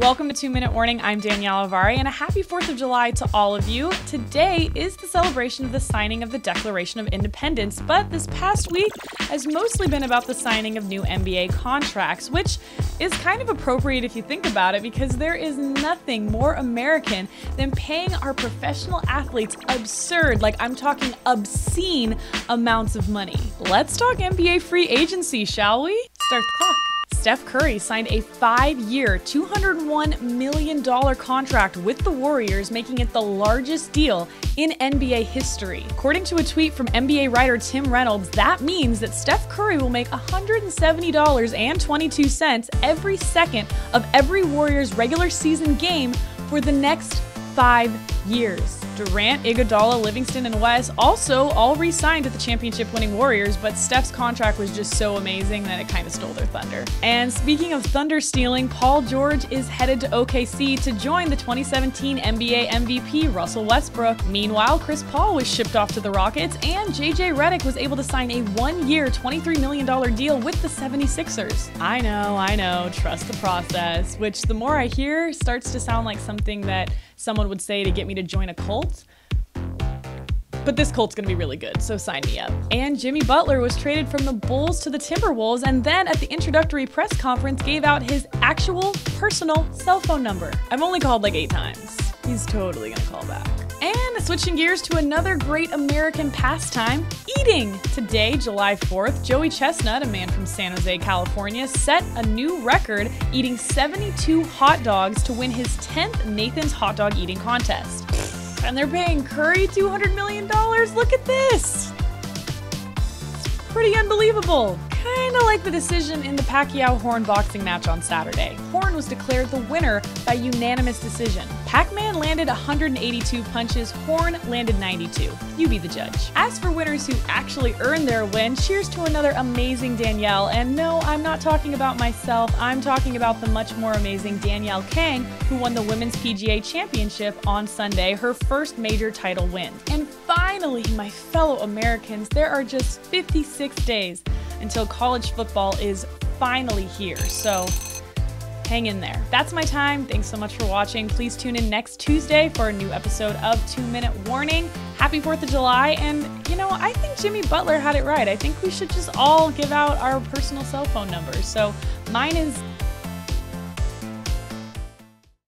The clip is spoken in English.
Welcome to 2-Minute Warning. I'm Danielle Alvari, and a happy 4th of July to all of you. Today is the celebration of the signing of the Declaration of Independence, but this past week has mostly been about the signing of new NBA contracts, which is kind of appropriate if you think about it, because there is nothing more American than paying our professional athletes absurd, like I'm talking obscene amounts of money. Let's talk NBA free agency, shall we? Start the clock. Steph Curry signed a 5-year, $201 million contract with the Warriors, making it the largest deal in NBA history. According to a tweet from NBA writer Tim Reynolds, that means that Steph Curry will make $170.22 every second of every Warriors regular season game for the next 5 years. Durant, Iguodala, Livingston, and West also all re-signed with the championship-winning Warriors, but Steph's contract was just so amazing that it kind of stole their thunder. And speaking of thunder stealing, Paul George is headed to OKC to join the 2017 NBA MVP Russell Westbrook. Meanwhile, Chris Paul was shipped off to the Rockets, and JJ Redick was able to sign a 1-year, $23 million deal with the 76ers. I know, trust the process, which the more I hear starts to sound like something that someone would say to get me to join a cult. But this cult's gonna be really good, so sign me up. And Jimmy Butler was traded from the Bulls to the Timberwolves, and then at the introductory press conference gave out his actual personal cell phone number. I've only called like 8 times. He's totally gonna call back. And switching gears to another great American pastime, eating. Today, July 4th, Joey Chestnut, a man from San Jose, California, set a new record eating 72 hot dogs to win his 10th Nathan's Hot Dog eating contest. And they're paying Curry $200 million. Look at this. It's pretty unbelievable. Kind of like the decision in the Pacquiao-Horn boxing match on Saturday. Horn was declared the winner by unanimous decision. Pac-Man landed 182 punches, Horn landed 92. You be the judge. As for winners who actually earned their win, cheers to another amazing Danielle. And no, I'm not talking about myself, I'm talking about the much more amazing Danielle Kang, who won the Women's PGA Championship on Sunday, her first major title win. And finally, my fellow Americans, there are just 56 days until college football is finally here. So hang in there. That's my time. Thanks so much for watching. Please tune in next Tuesday for a new episode of 2-Minute Warning. Happy 4th of July. And you know, I think Jimmy Butler had it right. I think we should just all give out our personal cell phone numbers. So mine is